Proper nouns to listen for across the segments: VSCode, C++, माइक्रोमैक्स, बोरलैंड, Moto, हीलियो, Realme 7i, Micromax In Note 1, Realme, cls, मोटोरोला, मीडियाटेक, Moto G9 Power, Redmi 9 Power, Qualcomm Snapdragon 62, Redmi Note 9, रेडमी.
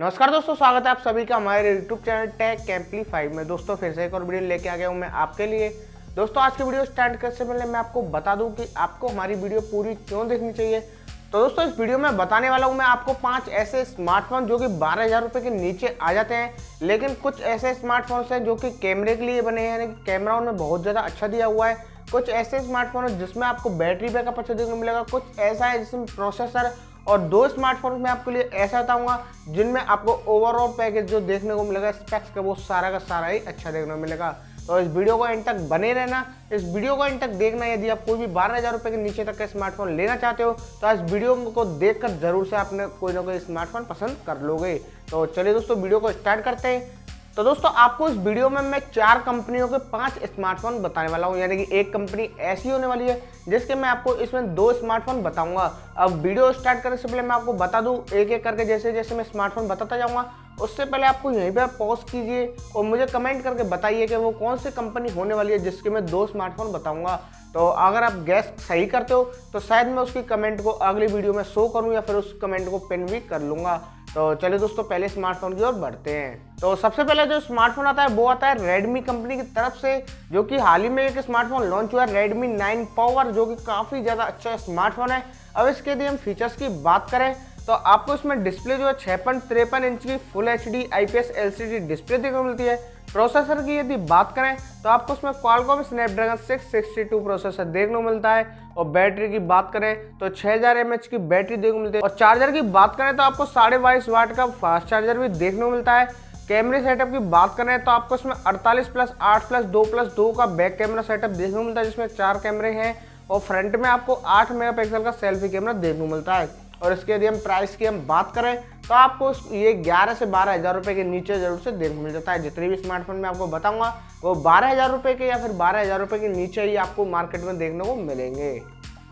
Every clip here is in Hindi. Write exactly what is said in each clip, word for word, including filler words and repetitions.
नमस्कार दोस्तों, स्वागत है आप सभी का हमारे YouTube चैनल टेक एम्प्लीफाई में। दोस्तों फिर से एक और वीडियो लेके आ गया हूँ मैं आपके लिए। दोस्तों आज की वीडियो स्टार्ट करने से पहले मैं आपको बता दूं कि आपको हमारी वीडियो पूरी क्यों देखनी चाहिए। तो दोस्तों इस वीडियो में बताने वाला हूँ मैं आपको पाँच ऐसे स्मार्टफोन जो कि बारह हज़ार रुपये के नीचे आ जाते हैं, लेकिन कुछ ऐसे स्मार्टफोन्स हैं जो कि कैमरे के लिए बने हैं, यानी कि कैमरा उनमें बहुत ज़्यादा अच्छा दिया हुआ है। कुछ ऐसे स्मार्टफोन है जिसमें आपको बैटरी बैकअप अच्छा देखने को मिलेगा, कुछ ऐसा है जिसमें प्रोसेसर, और दो स्मार्टफोन में आपके लिए ऐसा बताऊंगा जिनमें आपको ओवरऑल पैकेज जो देखने को मिलेगा स्पेक्स का वो सारा का सारा ही अच्छा देखने को मिलेगा। तो इस वीडियो को एंड तक बने रहना, इस वीडियो को एंड तक देखना। यदि आप कोई भी बारह हज़ार रुपये के नीचे तक का स्मार्टफोन लेना चाहते हो तो इस वीडियो को देखकर जरूर से आपने कोई ना कोई स्मार्टफोन पसंद कर लोगे। तो चलिए दोस्तों वीडियो को स्टार्ट करते हैं। तो दोस्तों आपको इस वीडियो में मैं चार कंपनियों के पांच स्मार्टफोन बताने वाला हूं, यानी कि एक कंपनी ऐसी होने वाली है जिसके मैं आपको इसमें दो स्मार्टफोन बताऊंगा। अब वीडियो स्टार्ट करने से पहले मैं आपको बता दूं एक एक करके, जैसे जैसे मैं स्मार्टफोन बताता जाऊंगा उससे पहले आपको यहीं पर पॉज कीजिए और मुझे कमेंट करके बताइए कि वो कौन सी कंपनी होने वाली है जिसके मैं दो स्मार्टफोन बताऊँगा। तो अगर आप गैस सही करते हो तो शायद मैं उसकी कमेंट को अगली वीडियो में शो करूँ या फिर उस कमेंट को पिन भी कर लूँगा। तो चलिए दोस्तों पहले स्मार्टफोन की ओर बढ़ते हैं। तो सबसे पहले जो स्मार्टफोन आता है वो आता है रेडमी कंपनी की तरफ से, जो कि हाल ही में एक स्मार्टफोन लॉन्च हुआ है रेडमी नाइन पावर, जो कि काफ़ी ज़्यादा अच्छा स्मार्टफोन है। अब इसके यदि हम फीचर्स की बात करें तो आपको इसमें डिस्प्ले जो है छप्पन तिरपन इंच की full H D I P S L C D display देखने को मिलती है। प्रोसेसर की यदि बात करें तो आपको उसमें Qualcomm Snapdragon six sixty two processor देखने को मिलता है, और बैटरी की बात करें तो छह हज़ार एम ए एच की बैटरी देखने को मिलती है। और चार्जर की बात करें तो आपको साढ़े बाईस वाट का फास्ट चार्जर भी देखने को मिलता है। कैमरे सेटअप की बात करें तो आपको इसमें अड़तालीस प्लस आठ प्लस दो प्लस दो का बैक कैमरा सेटअप देखने को मिलता है, जिसमें चार कैमरे हैं, और फ्रंट में आपको आठ मेगा पिक्सल का सेल्फी कैमरा देखने को मिलता है। और इसके यदि हम प्राइस की हम बात करें तो आपको ये ग्यारह से बारह हज़ार रुपये के नीचे जरूर से देखने मिल जाता है। जितने भी स्मार्टफोन मैं आपको बताऊंगा वो बारह हज़ार रुपये के या फिर बारह हज़ार रुपये के नीचे ही आपको मार्केट में देखने को मिलेंगे।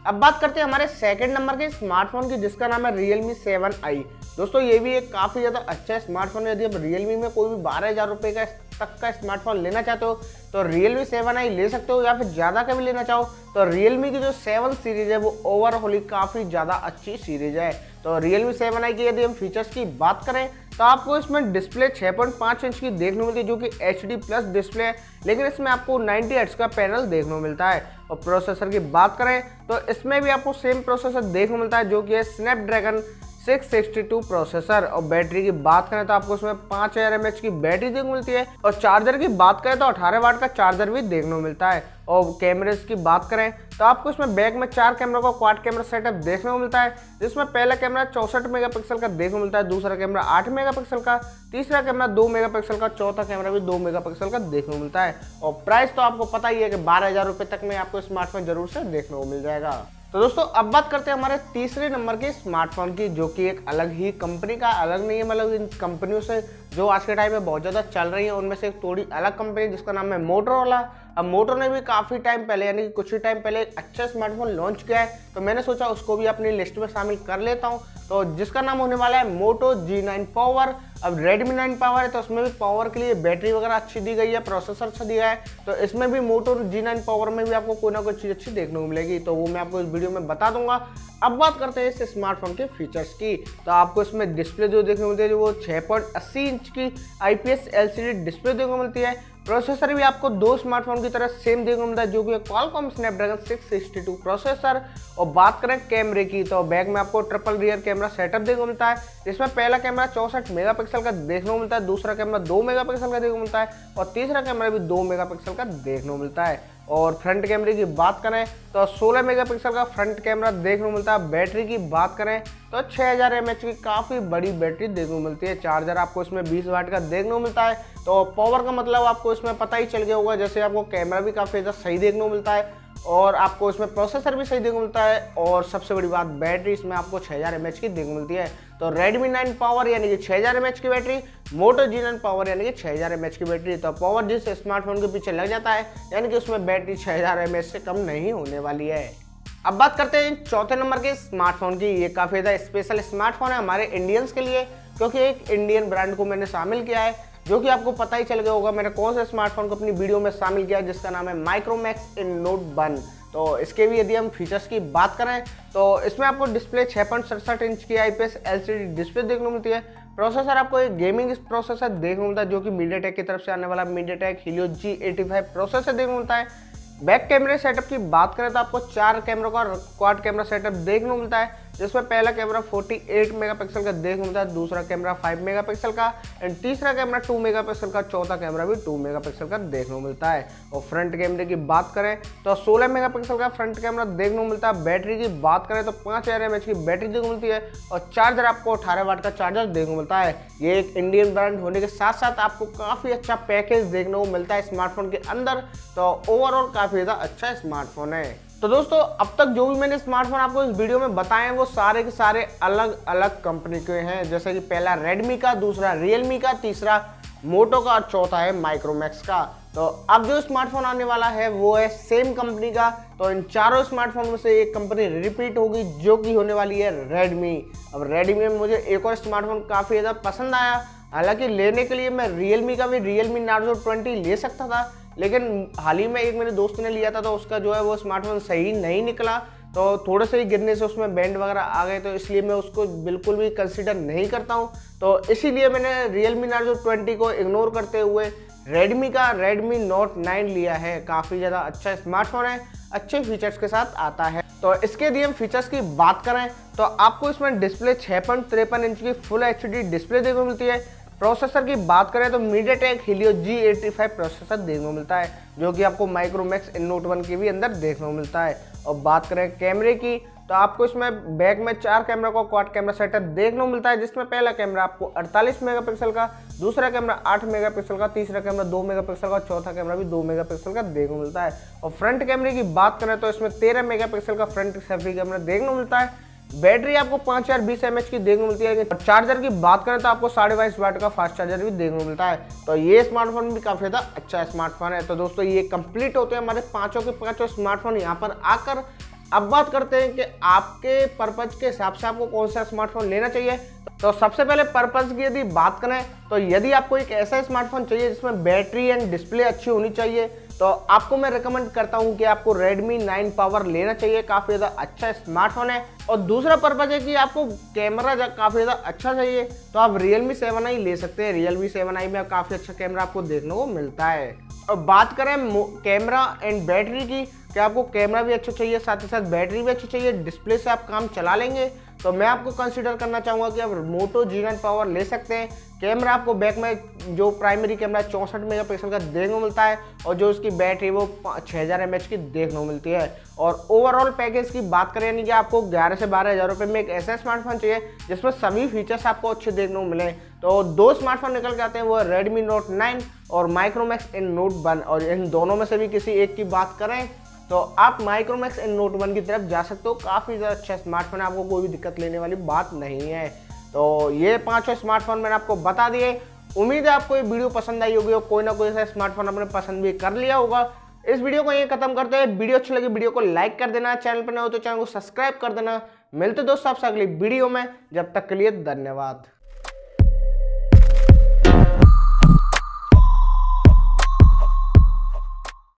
अब बात करते हैं हमारे सेकंड नंबर के स्मार्टफोन की, जिसका नाम है रियलमी सेवन आई। दोस्तों ये भी एक काफ़ी ज़्यादा अच्छा स्मार्टफोन है। यदि आप रियलमी में कोई भी बारह हज़ार रुपये का तक का स्मार्टफोन लेना चाहते हो तो रियलमी सेवन आई ले सकते हो, या फिर ज़्यादा का भी लेना चाहो तो रियलमी की जो सेवन सीरीज़ है वो ओवरऑल काफ़ी ज़्यादा अच्छी सीरीज़ है। तो रियलमी सेवन आई की यदि हम फीचर्स की बात करें तो आपको इसमें डिस्प्ले छह पॉइंट पाँच इंच की देखने को मिलती है, जो कि एच डी प्लस डिस्प्ले है, लेकिन इसमें आपको नब्बे हर्ट्ज़ का पैनल देखने को मिलता है। और प्रोसेसर की बात करें तो इसमें भी आपको सेम प्रोसेसर देखने को मिलता है, जो कि है Snapdragon six sixty two processor. और बैटरी की बात करें तो आपको इसमें पाँच हज़ार एम एच की बैटरी देखने को मिलती है, और चार्जर की बात करें तो अठारह वाट का चार्जर भी देखने को मिलता है। और कैमरेज की बात करें तो आपको इसमें बैक में चार कैमरों का क्वाड कैमरा सेटअप देखने को मिलता है, जिसमें पहला कैमरा चौंसठ मेगापिक्सल का देखने को मिलता है, दूसरा कैमरा आठ मेगापिक्सल का, तीसरा कैमरा दो मेगापिक्सल का, चौथा कैमरा भी दो मेगापिक्सल का देखने को मिलता है। और प्राइस तो आपको पता ही है कि बारह हज़ार रुपये तक में आपको स्मार्टफोन जरूर से देखने को मिल जाएगा। तो दोस्तों अब बात करते हैं हमारे तीसरे नंबर के स्मार्टफोन की, जो कि एक अलग ही कंपनी का, अलग नहीं है मतलब इन कंपनियों से जो आज के टाइम में बहुत ज़्यादा चल रही है उनमें से एक थोड़ी अलग कंपनी, जिसका नाम है मोटोरोला। अब मोटो ने भी काफ़ी टाइम पहले, यानी कि कुछ ही टाइम पहले एक अच्छा स्मार्टफोन लॉन्च किया है, तो मैंने सोचा उसको भी अपनी लिस्ट में शामिल कर लेता हूँ। तो जिसका नाम होने वाला है मोटो जी नाइन पावर। अब रेडमी नाइन पावर है तो उसमें भी पावर के लिए बैटरी वगैरह अच्छी दी गई है, प्रोसेसर अच्छा दिया है, तो इसमें भी मोटो जी नाइन पावर में भी आपको कोई ना कोई चीज़ अच्छी देखने को मिलेगी, तो वो मैं आपको इस वीडियो में बता दूंगा। अब बात करते हैं इस स्मार्टफोन के फीचर्स की। तो आपको इसमें डिस्प्ले जो देखने को मिलती है वो छः पॉइंट अस्सी इंच की I P S L C D display देखने को मिलती है। प्रोसेसर भी आपको दो स्मार्टफोन की तरह सेम देखने को मिलता है, जो कि Qualcomm Snapdragon six sixty two processor. और बात करें कैमरे की तो बैक में आपको ट्रिपल रियर कैमरा सेटअप देखने को मिलता है, जिसमें पहला कैमरा चौंसठ मेगापिक्सल का देखने को मिलता है, दूसरा कैमरा दो मेगापिक्सल का देखने को मिलता है, और तीसरा कैमरा भी दो मेगापिक्सल का देखने को मिलता है। और फ्रंट कैमरे की बात करें तो सोलह मेगापिक्सल का फ्रंट कैमरा देखने को मिलता है। बैटरी की बात करें तो छह हज़ार एम ए एच की काफ़ी बड़ी बैटरी देखने को मिलती है। चार्जर आपको इसमें बीस वाट का देखने को मिलता है। तो पावर का मतलब आपको इसमें पता ही चल गया होगा, जैसे आपको कैमरा भी काफ़ी ज़्यादा सही देखने को मिलता है, और आपको इसमें प्रोसेसर भी सही देखने को मिलता है, और सबसे बड़ी बात बैटरी इसमें आपको छह हज़ार एम ए एच की देखने को मिलती है। तो Redmi नाइन पावर यानी कि छह हज़ार एम ए एच की battery, Moto G nine power यानी कि छह हज़ार एम ए एच की बैटरी। तो पावर जिस स्मार्टफोन के पीछे लग जाता है यानी कि उसमें बैटरी छह हज़ार एम ए एच से कम नहीं होने वाली है। अब बात करते हैं चौथे नंबर के स्मार्टफोन की। ये काफ़ी ज़्यादा स्पेशल स्मार्टफोन है हमारे इंडियंस के लिए, क्योंकि एक इंडियन ब्रांड को मैंने शामिल किया है, जो कि आपको पता ही चल गया होगा मैंने कौन से स्मार्टफोन को अपनी वीडियो में शामिल किया, जिसका नाम है माइक्रोमैक्स इन नोट वन। तो इसके भी यदि हम फीचर्स की बात करें तो इसमें आपको डिस्प्ले छः पॉइंट सड़सठ इंच की I P S L C D display देखने को मिलती है। प्रोसेसर आपको एक गेमिंग प्रोसेसर देखने को मिलता है जो कि मीडियाटेक की तरफ से आने वाला मीडियाटेक हीलियो जी पचासी प्रोसेसर देखने को मिलता है। बैक कैमरे सेटअप की बात करें तो आपको चार कैमरों का क्वाड कैमरा सेटअप देखने को मिलता है, जिसमें पहला कैमरा अड़तालीस मेगापिक्सल का देखने को मिलता है, दूसरा कैमरा पाँच मेगापिक्सल का एंड तीसरा कैमरा दो मेगापिक्सल का, चौथा कैमरा भी दो मेगापिक्सल का देखने को मिलता है। और फ्रंट कैमरे की बात करें तो सोलह मेगापिक्सल का फ्रंट कैमरा देखने को मिलता है। बैटरी की बात करें तो पाँच हज़ार एम एच की बैटरी देखने को मिलती है और चार्जर आपको अठारह वाट का चार्जर देखने को मिलता है। ये एक इंडियन ब्रांड होने के साथ साथ आपको काफ़ी अच्छा पैकेज देखने को मिलता है स्मार्टफोन के अंदर, तो ओवरऑल काफ़ी ज़्यादा अच्छा स्मार्टफोन है। तो दोस्तों अब तक जो भी मैंने स्मार्टफोन आपको इस वीडियो में बताए हैं वो सारे के सारे अलग अलग कंपनी के हैं, जैसे कि पहला रेडमी का, दूसरा रियलमी का, तीसरा मोटो का और चौथा है माइक्रोमैक्स का। तो अब जो स्मार्टफोन आने वाला है वो है सेम कंपनी का, तो इन चारों स्मार्टफोन में से एक कंपनी रिपीट होगी जो कि होने वाली है रेडमी। अब रेडमी में मुझे एक और स्मार्टफोन काफ़ी ज़्यादा पसंद आया, हालांकि लेने के लिए मैं रियलमी का भी रियलमी नार्जो ट्वेंटी ले सकता था, लेकिन हाल ही में एक मेरे दोस्त ने लिया था तो उसका जो है वो स्मार्टफोन सही नहीं निकला, तो थोड़े से ही गिरने से उसमें बैंड वगैरह आ गए, तो इसलिए मैं उसको बिल्कुल भी कंसीडर नहीं करता हूँ। तो इसीलिए मैंने रियलमी नार्जो ट्वेंटी को इग्नोर करते हुए रेडमी का रेडमी नोट नाइन लिया है। काफ़ी ज़्यादा अच्छा स्मार्टफोन है, अच्छे फीचर्स के साथ आता है। तो इसके यदि हम फीचर्स की बात करें तो आपको इसमें डिस्प्ले छः पॉइंट तिरपन इंच की फुल एच डी डिस्प्ले देखने को मिलती है। प्रोसेसर की बात करें तो मीडियाटेक हीलियो जी पचासी प्रोसेसर देखने को मिलता है, जो कि आपको माइक्रोमैक्स इन नोट वन के भी अंदर देखने को मिलता है। और बात करें कैमरे की तो आपको इसमें बैक में चार कैमरा का क्वाड कैमरा सेटअप देखने को मिलता है, जिसमें पहला कैमरा आपको अड़तालीस मेगापिक्सल का, दूसरा कैमरा आठ मेगापिक्सल का, तीसरा कैमरा दो मेगापिक्सल का, चौथा कैमरा भी दो मेगापिक्सल का देखने को मिलता है। और फ्रंट कैमरे की बात करें तो इसमें तेरह मेगापिक्सल का फ्रंट सेल्फी कैमरा देखने को मिलता है। बैटरी आपको पाँच हज़ार बीस एम एच की देखने को मिलती है। और चार्जर की बात करें तो आपको साढ़े बाईस वाट का फास्ट चार्जर भी देखने को मिलता है। तो ये स्मार्टफोन भी काफ़ी ज़्यादा अच्छा स्मार्टफोन है। तो दोस्तों ये कंप्लीट होते हैं हमारे पाँचों के पाँचों स्मार्टफोन यहाँ पर आकर। अब बात करते हैं कि आपके पर्पज़ के हिसाब से आपको कौन सा स्मार्टफोन लेना चाहिए। तो सबसे पहले पर्पज़ की यदि बात करें तो यदि आपको एक ऐसा स्मार्टफोन चाहिए जिसमें बैटरी एंड डिस्प्ले अच्छी होनी चाहिए, तो आपको मैं रिकमेंड करता हूं कि आपको Redmi नाइन Power लेना चाहिए। काफ़ी ज़्यादा अच्छा स्मार्टफोन है। और दूसरा पर्पज़ है कि आपको कैमरा काफ़ी ज़्यादा अच्छा चाहिए, तो आप Realme सेवन आई ले सकते हैं। Realme सेवन आई में काफ़ी अच्छा कैमरा आपको देखने को मिलता है। और बात करें कैमरा एंड बैटरी की कि आपको कैमरा भी अच्छा चाहिए, साथ ही साथ बैटरी भी अच्छी चाहिए, डिस्प्ले से आप काम चला लेंगे, तो मैं आपको कंसीडर करना चाहूँगा कि आप मोटो जी नाइन पावर ले सकते हैं। कैमरा आपको बैक में जो प्राइमरी कैमरा चौंसठ मेगापिक्सल का देखने को मिलता है और जो उसकी बैटरी वो छः हज़ार एम एच की देखने को मिलती है। और ओवरऑल पैकेज की बात करें यानी कि आपको ग्यारह से बारह हज़ार रुपये में एक ऐसा स्मार्टफोन चाहिए जिसमें सभी फीचर्स आपको अच्छे देखने को मिले। तो दो स्मार्टफोन निकल के आते हैं, वो है रेडमी नोट नाइन और माइक्रोमैक्स इन नोट वन। और इन दोनों में से भी किसी एक की बात करें तो आप माइक्रोमैक्स इन नोट वन की तरफ जा सकते हो। काफ़ी ज़्यादा अच्छा स्मार्टफोन है, आपको कोई भी दिक्कत लेने वाली बात नहीं है। तो ये पांचों स्मार्टफोन मैंने आपको बता दिए। उम्मीद है आपको ये वीडियो पसंद आई होगी और कोई ना कोई ऐसा स्मार्टफोन आपने पसंद भी कर लिया होगा। इस वीडियो को ये खत्म करते हैं। वीडियो अच्छी लगी वीडियो को लाइक कर देना, चैनल पर नए हो तो चैनल को सब्सक्राइब कर देना। मिलते दोस्तों आपसे अगली वीडियो में, जब तक के लिए धन्यवाद।